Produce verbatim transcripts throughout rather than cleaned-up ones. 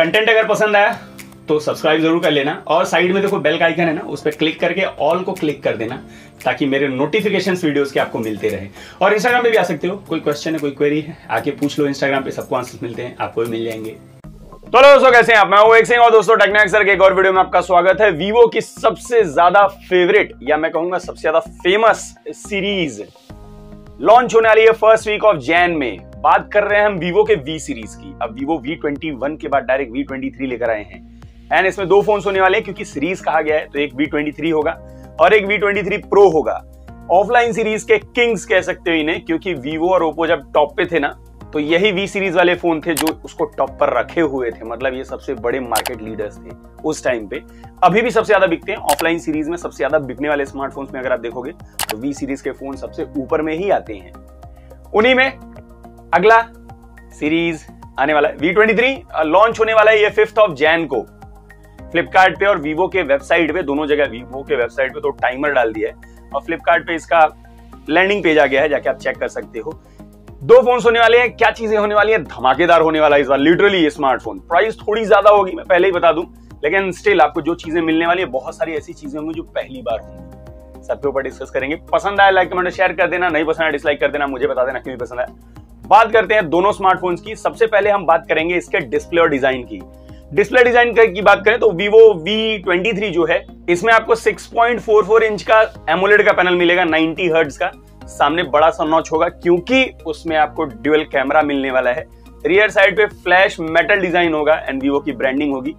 Content अगर पसंद आया तो सब्सक्राइब जरूर कर लेना, और साइड में देखो बेल का आइकन है ना, उस पर क्लिक करके ऑल को क्लिक कर देना ताकि मेरे नोटिफिकेशन वीडियोस के आपको मिलते रहे। और इंस्टाग्राम पे भी आ सकते हो, कोई क्वेश्चन है कोई क्वेरी है आके पूछ लो, इंस्टाग्राम पे सबको आंसर मिलते हैं, आपको भी मिल जाएंगे। तो दोस्तों कैसे हैं आप, मैं हूं एक सिंह और दोस्तों टेक्नोएक्सर के एक और वीडियो में आपका स्वागत है। वीवो की सबसे ज्यादा फेवरेट या मैं कहूंगा सबसे ज्यादा फेमस सीरीज लॉन्च होने वाली है फर्स्ट वीक ऑफ जैन में। बात कर रहे हैं हम वीवो के वी सीरीज की। अब वीवो वी ट्वेंटी वन के बाद डायरेक्ट वी ट्वेंटी थ्री लेकर आए हैं, एंड इसमें दो फोन्स होने वाले हैं क्योंकि सीरीज कहा गया है, तो एक वी ट्वेंटी थ्री होगा और एक वी ट्वेंटी थ्री प्रो होगा। ऑफलाइन सीरीज के किंग्स कह सकते हो इन्हें, क्योंकि वीवो और ओप्पो जब टॉप पे थे ना तो यही वी सीरीज वाले फोन थे जो उसको टॉप पर रखे हुए थे, मतलब ये सबसे बड़े मार्केट लीडर्स थे उस टाइम पे। अभी भी सबसे ज्यादा बिकते हैं ऑफलाइन सीरीज में, सबसे ज्यादा बिकने वाले स्मार्टफोन में अगर आप देखोगे तो वी सीरीज के फोन सबसे ऊपर में ही आते हैं। उन्हीं में अगला सीरीज आने वाला है वी ट्वेंटी थ्री, लॉन्च होने वाला है ये फिफ्थ ऑफ जैन को फ्लिपकार्ट पे और वीवो के वेबसाइट पे, दोनों जगह। वीवो के वेबसाइट पे तो टाइमर डाल दिया है और फ्लिपकार्ट पे इसका लैंडिंग पेज आ गया है, जाके आप चेक कर सकते हो। दो फोन्स होने वाले हैं, क्या चीजें होने वाली है, धमाकेदार होने वाला है इस बार लिटरली ये स्मार्टफोन। प्राइस थोड़ी ज्यादा होगी मैं पहले ही बता दूं, लेकिन स्टिल आपको जो चीजें मिलने वाली है बहुत सारी ऐसी चीजें होंगी जो पहली बार होंगी, सबके ऊपर डिस्कस करेंगे। पसंद आया लाइक कमेंट शेयर कर देना, नहीं पसंद आया डिसलाइक कर देना, मुझे बता देना क्यों पसंद आया। बात करते हैं दोनों स्मार्टफोन्स की। सबसे पहले हम बात करेंगे इसके डिस्प्ले और डिजाइन की। डिस्प्ले डिजाइन की बात करें तो Vivo वी ट्वेंटी थ्री जो है इसमें आपको six point four four inch का एमोलेड का पैनल मिलेगा नाइंटी हर्ट्ज का। सामने बड़ा सा नॉच होगा क्योंकि उसमें आपको ड्यूअल कैमरा मिलने वाला है। रियर साइड पे फ्लैश मेटल डिजाइन होगा एंड Vivo की ब्रांडिंग होगी।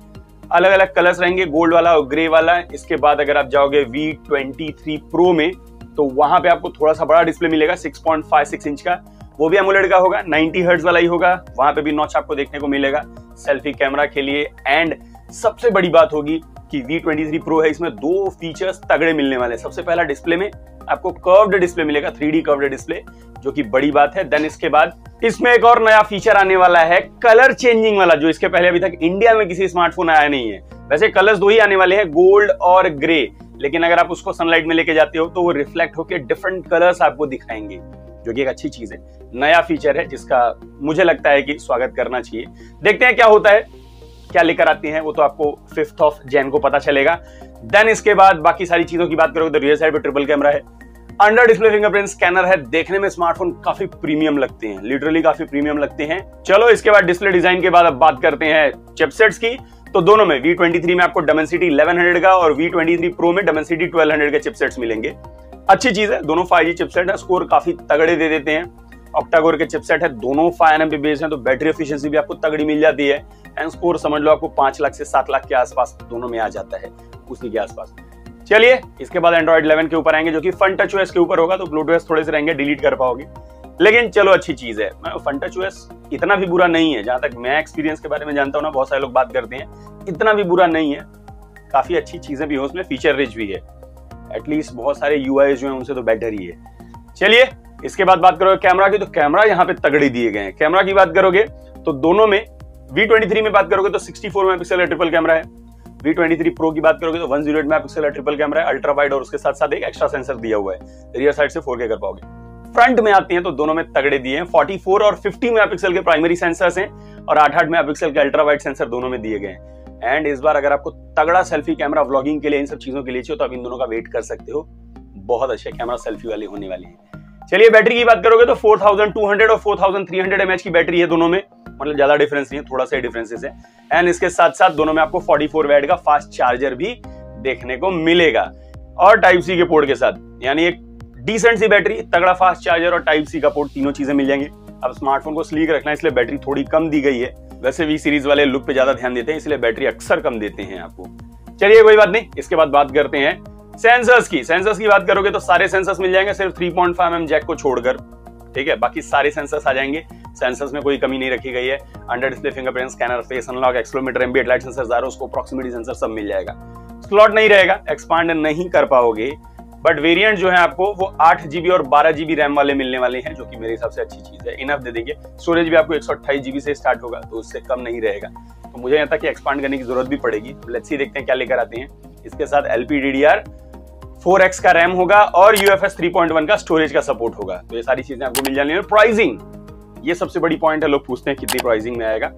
अलग अलग कलर्स रहेंगे, गोल्ड वाला और ग्रे वाला। इसके बाद अगर आप जाओगे वी ट्वेंटी थ्री Pro में तो वहां पे आपको थोड़ा सा बड़ा डिस्प्ले मिलेगा six point five six inch का, वो भी एमोलेड का होगा, नाइंटी हर्ट्ज वाला ही होगा। वहां पे भी नॉच आपको देखने को मिलेगा सेल्फी कैमरा के लिए। एंड सबसे बड़ी बात होगी कि वी ट्वेंटी थ्री Pro है, इसमें दो फीचर्स तगड़े मिलने वाले हैं। सबसे पहला डिस्प्ले में आपको कर्व्ड डिस्प्ले मिलेगा, थ्री डी कर्व्ड डिस्प्ले, जो कि बड़ी बात है। देन इसके बाद इसमें एक और नया फीचर आने वाला है कलर चेंजिंग वाला, जो इसके पहले अभी तक इंडिया में किसी स्मार्टफोन आया नहीं है। वैसे कलर्स दो ही आने वाले हैं, गोल्ड और ग्रे, लेकिन अगर आप उसको सनलाइट में लेके जाते हो तो वो रिफ्लेक्ट होकर डिफरेंट कलर्स आपको दिखाएंगे, जो कि एक अच्छी चीज है, नया फीचर है जिसका मुझे लगता है कि स्वागत करना चाहिए। देखते हैं क्या होता है, क्या लेकर आती हैं, वो तो आपको फिफ्थ ऑफ जैन को पता चलेगा। देन इसके बाद बाकी सारी चीजों की बात करोगे तो रियर साइड पे ट्रिपल कैमरा है, अंडर डिस्प्ले फिंगरप्रिंट स्कैनर है। देखने में स्मार्टफोन काफी प्रीमियम लगते हैं, लिटरली काफी प्रीमियम लगते हैं। चलो इसके बाद डिस्प्ले डिजाइन के बाद अब बात करते हैं चिपसेट्स की। तो दोनों में वी ट्वेंटी थ्री में आपको डायमेंसिटी इलेवन हंड्रेड का और वी ट्वेंटी थ्री Pro में डायमेंसिटी ट्वेल्व हंड्रेड के चिपसेट्स मिलेंगे। अच्छी चीज है, दोनों फाइव जी चिपसेट है, स्कोर काफी तगड़े दे देते हैं। ऑक्टाकोर के चिपसेट है, दोनों फाइव एन एम पे बेस्ड हैं, तो बैटरी एफिशिएंसी भी आपको तगड़ी मिल जाती है। एंड स्कोर समझ लो आपको पांच लाख से सात लाख के आसपास दोनों में आ जाता है, उसी के आसपास। चलिए इसके बाद एंड्रॉइड इलेवन के ऊपर आएंगे जो कि FunTouchOS के ऊपर होगा, तो ब्लूटूथ थोड़े से रहेंगे, डिलीट कर पाओगे, लेकिन चलो अच्छी चीज है। FunTouchOS इतना भी बुरा नहीं है, जहां तक मैं एक्सपीरियंस के बारे में जानता हूँ ना, बहुत सारे लोग बात करते हैं, इतना भी बुरा नहीं है, काफी अच्छी चीजें भी हो उसमें, फीचर रिच भी है, एटलीस्ट बहुत सारे यूआई जो हैं उनसे तो बेटर ही है। चलिए इसके बाद बात करोगे कैमरा की, तो कैमरा यहाँ पे तगड़े दिए गए हैं। कैमरा की बात करोगे तो दोनों में वी ट्वेंटी थ्री में बात करोगे तो सिक्सटी फोर मेगापिक्सल का ट्रिपल कैमरा है, वी ट्वेंटी थ्री Pro की बात करोगे तो वन ओ एट मेगापिक्सल का ट्रिपल कैमरा है, अल्ट्रा वाइड और उसके साथ साथ एक एक्स्ट्रा सेंसर दिया हुआ है, रियर साइड से फोर के कर पाओगे। फ्रंट में आते हैं तो दोनों में तगड़े दिए हैं, फोर्टी फोर और फिफ्टी मेगापिक्सल के प्राइमरी सेंसर्स हैं और एट एट मेगापिक्सल के अल्ट्रा वाइड सेंसर दोनों में दिए गए हैं। एंड इस बार अगर आपको तगड़ा सेल्फी कैमरा व्लॉगिंग के लिए इन सब चीजों के लिए चाहिए तो आप इन दोनों का वेट कर सकते हो, बहुत अच्छे कैमरा सेल्फी वाले होने वाले हैं। चलिए बैटरी की बात करोगे तो फोर थाउजेंड टू हंड्रेड और four thousand three hundred MH की बैटरी है दोनों में, मतलब ज्यादा डिफरेंस नहीं है, थोड़ा सा ही डिफरेंसेस है। एंड इसके साथ साथ दोनों में आपको फोर्टी फोर वैट का फास्ट चार्जर भी देखने को मिलेगा और टाइप सी के पोर्ट के साथ, यानी एक डिसेंट सी बैटरी, तगड़ा फास्ट चार्जर और टाइप सी का पोर्ट, तीनों चीजें मिल जाएंगी। अब स्मार्टफोन को स्लीक रखना है इसलिए बैटरी थोड़ी कम दी गई है, वैसे वी सीरीज वाले लुक पे ज्यादा ध्यान देते हैं इसलिए बैटरी अक्सर कम देते हैं आपको। चलिए कोई बात नहीं, इसके बाद बात करते हैं सेंसर्स की। सेंसर्स की बात करोगे तो सारे सेंसर्स मिल जाएंगे सिर्फ three point five M M jack को छोड़कर, ठीक है, बाकी सारे सेंसर्स आ जाएंगे, सेंसर्स में कोई कमी नहीं रखी गई है। Under display fingerprint scanner, face unlock, accelerometer, ambient light sensor, gyroscope, proximity sensor सब मिल जाएगा। स्लॉट नहीं रहेगा, एक्सपांड नहीं कर पाओगे, बट वेरिएंट जो है आपको वो आठ जीबी और बारह जीबी रैम वाले मिलने वाले हैं, जो कि मेरे हिसाब से अच्छी चीज है, इनफ दे देंगे। स्टोरेज भी आपको एक सौ अट्ठाईस जीबी से स्टार्ट होगा, तो उससे कम नहीं रहेगा, तो मुझे यहाँ तक एक्सपांड करने की जरूरत भी पड़ेगी। लेट्स सी देखते हैं क्या लेकर आते हैं। इसके साथ L P D D R four X का रैम होगा और U F S three point one का स्टोरेज का सपोर्ट होगा, तो ये सारी चीजें आपको मिल जाएंगी। प्राइसिंग, ये सबसे बड़ी पॉइंट है, लोग पूछते हैं कितनी प्राइसिंग में आएगा,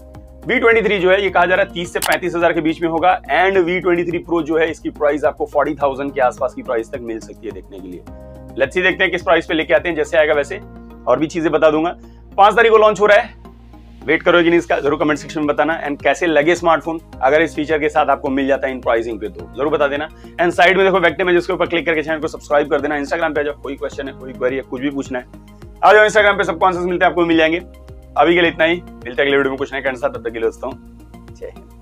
V ट्वेंटी थ्री जो है ये कहा जा रहा है तीस से पैंतीस हजार के बीच में होगा, and V twenty three Pro जो है इसकी प्राइस आपको फोर्टी थाउजेंड के आसपास की प्राइस तक मिल सकती है देखने के लिए। लेट्स सी देखते हैं किस प्राइस पे लेके आते हैं, जैसे आएगा वैसे और भी चीजें बता दूंगा। पांच तारीख को लॉन्च हो रहा है, वेट करोगे नहीं इसका, जरूर कमेंट सेक्शन में बताना। एंड कैसे लगे स्मार्टफोन अगर इस फीचर के साथ आपको मिल जाता है इन प्राइसिंग पे तो जरूर बता देना। एंड साइड में देखो वेक्टर में, जिसके ऊपर क्लिक करके चैनल को सब्सक्राइब कर देना। इंस्टाग्राम पे आ जाओ, कोई क्वेश्चन है, कोई क्वेरी है, कुछ भी पूछना है आ जाओ इंस्टाग्राम पे, सब कॉन्सेंस मिलते हैं आपको मिल जाएंगे। अभी के लिए इतना ही, मिलते हैं अगले वीडियो में कुछ नए कंटेंट के साथ, तब तक के लिए दोस्तों जय हिंद।